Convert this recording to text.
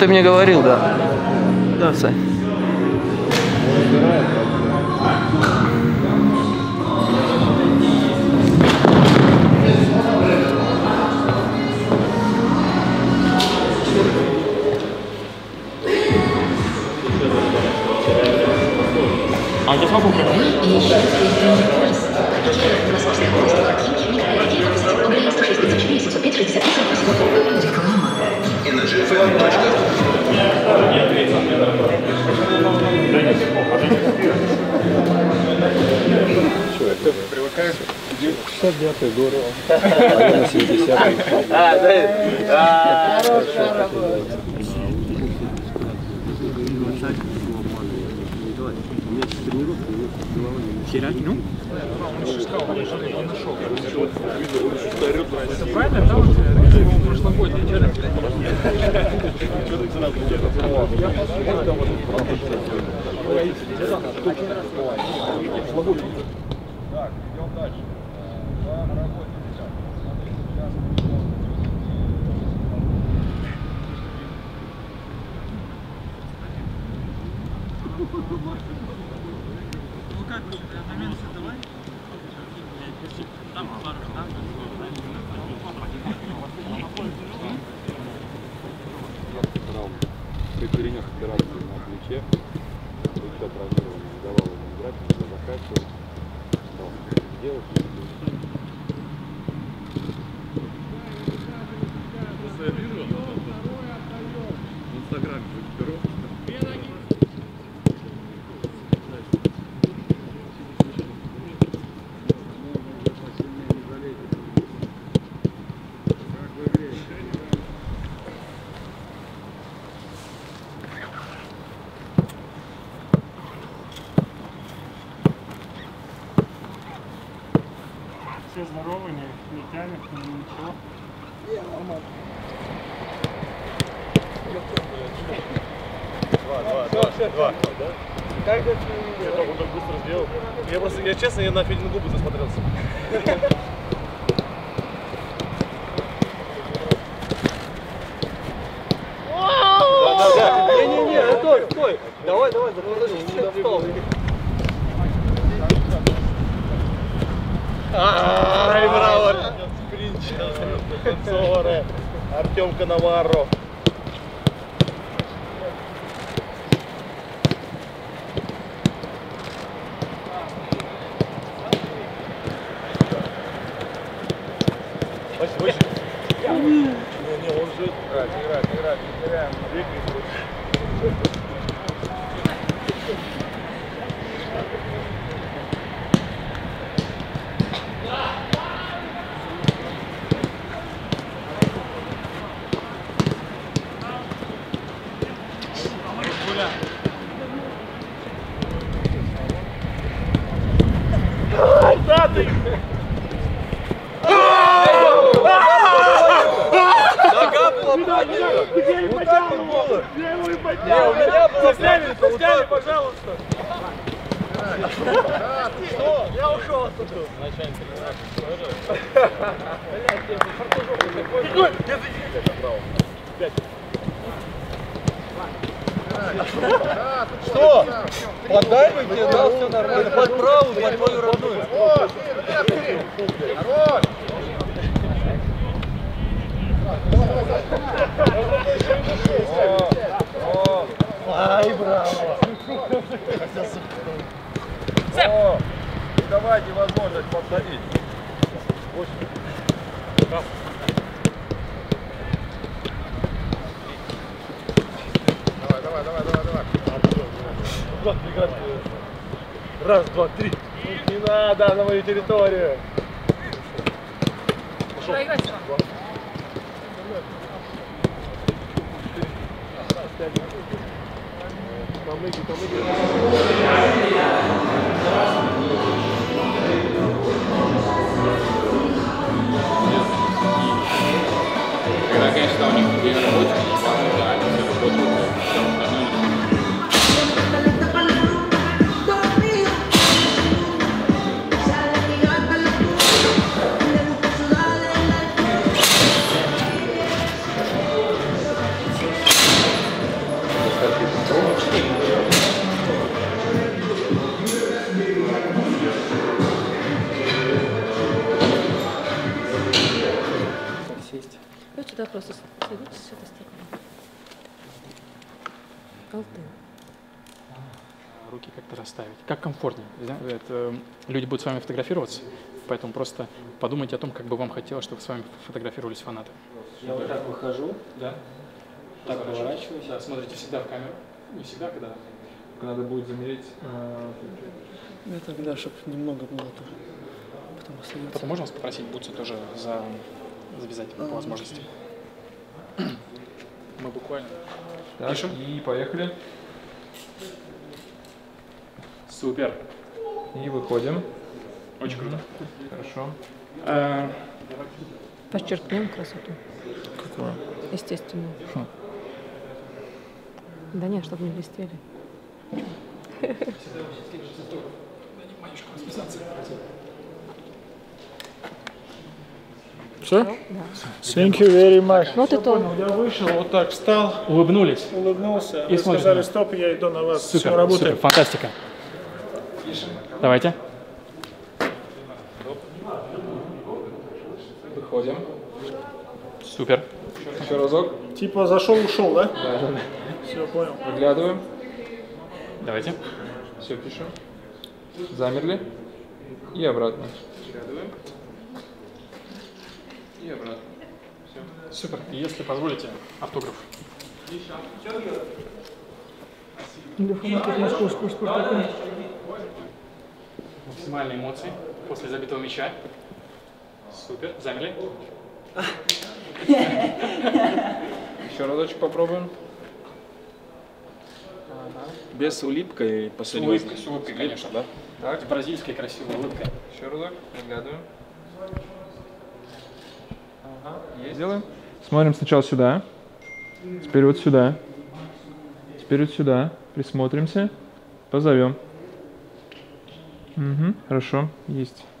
Ты мне говорил, да? Да, Сань. А я смогу привыкаешь? 69-й, здорово. А на 70-й. Да, хорошая работа. Ну? Он же сказал, он же не нашел. Это правильно, да? Он прошлогодний челлендж. Так, идем дальше. На работе. Ну как, момент давай? Там пару штанг. При перенес операции на плече, плечо травмировано, не давало ему играть, не закачивал, дал делать. Я вижу, в Инстаграме беру. Я честно, я на Федину губы засмотрелся. Да-да-да. Не-не-не, стой, стой. Давай, подожди, встал. Браво, танцоры. Артем Коноваров. Браво! Что? Под дальнюю тебе дал, все нормально. Под правую, под твою родную. Ай, браво! О, давайте возможность подсадить. давай. Раз, два, три. Не надо на мою территорию. Пошел. Когда, конечно, у них не работает, они все работают. Сюда просто садитесь, с этой стороны. Колты. Руки как-то расставить. Как комфортнее. Да? Это, люди будут с вами фотографироваться, поэтому просто подумайте о том, как бы вам хотелось, чтобы с вами фотографировались фанаты. Я вот так выхожу, да? Так поворачиваюсь. Да, смотрите всегда в камеру. Не всегда, когда надо будет замерить. Да, тогда, чтобы немного было то. Потом можно вас попросить Бутса тоже завязать по возможности. Мы буквально так, пишем. И поехали. Супер. И выходим. Очень круто. Хорошо. Подчеркнем красоту. Какую? Естественно. Да нет, чтобы не блестели. Все? Thank you very much. Вот и то. Я вышел, вот так встал. Улыбнулись. Улыбнулся. И сказали, стоп, я иду на вас. Супер, все работает. Супер, фантастика. Давайте. Выходим. Супер. Еще разок. Типа зашел, ушел, да? Да. Все, понял. Выглядываем. Давайте. Все, пишем. Замерли. И обратно. Выглядываем. И обратно. Все. Супер. Если позволите, автограф. Максимальные эмоции после забитого мяча. Супер. Замерли. Еще разочек попробуем. Без улыбки и последней. С улыбкой, конечно, да? Так. Бразильская красивая улыбка. Еще разок. Наглядываем. Делаем. Смотрим сначала сюда, теперь вот сюда, присмотримся, позовем. Угу, хорошо, есть.